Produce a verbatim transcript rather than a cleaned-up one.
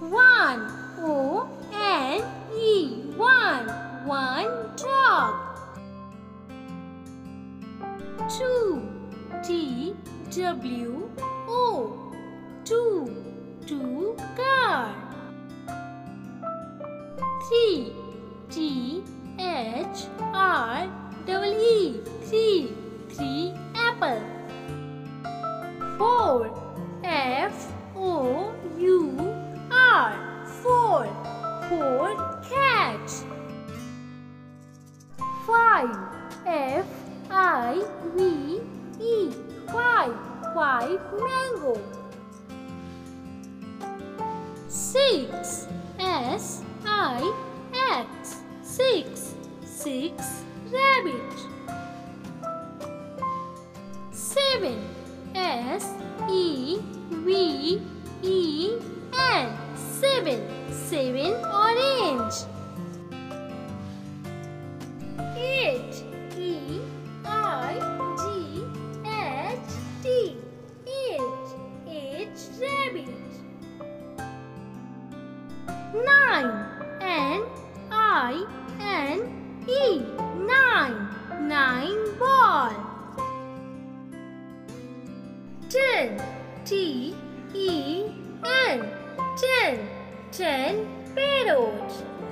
One, O N E, one, one dog. Two, T W O, two, two car. Three, T H R double E, three, three apple. Four, F O U R, four, four cat. Five, F I V E, five, five mango. Six, S I X, six, six rabbit. Seven, S E V E N, seven, seven orange. Eight, E I G H T, eight, eight rabbit. Nine, N I N E, nine, nine ball. Ten, T E N, ten, ten parrots.